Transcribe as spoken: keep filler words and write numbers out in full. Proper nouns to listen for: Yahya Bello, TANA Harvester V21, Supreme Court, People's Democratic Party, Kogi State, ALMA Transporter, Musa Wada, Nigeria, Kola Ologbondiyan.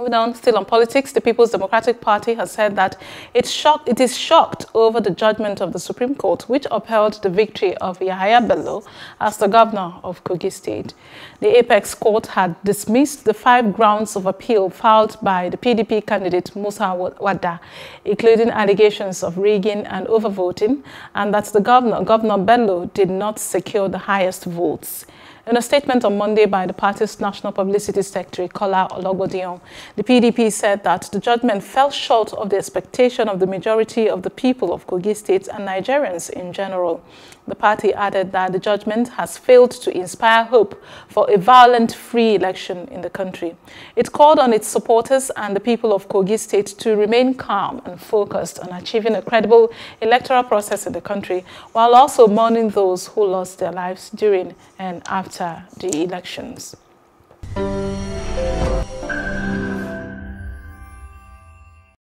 Moving on, still on politics, the People's Democratic Party has said that it, shocked, it is shocked over the judgment of the Supreme Court, which upheld the victory of Yahya Bello as the governor of Kogi State. The Apex Court had dismissed the five grounds of appeal filed by the P D P candidate Musa Wada, including allegations of rigging and overvoting, and that the governor, Governor Bello, did not secure the highest votes. In a statement on Monday by the party's National Publicity Secretary, Kola Ologbondiyan, the P D P said that the judgment fell short of the expectation of the majority of the people of Kogi State and Nigerians in general. The party added that the judgment has failed to inspire hope for a violent free election in the country. It called on its supporters and the people of Kogi State to remain calm and focused on achieving a credible electoral process in the country, while also mourning those who lost their lives during and after the elections.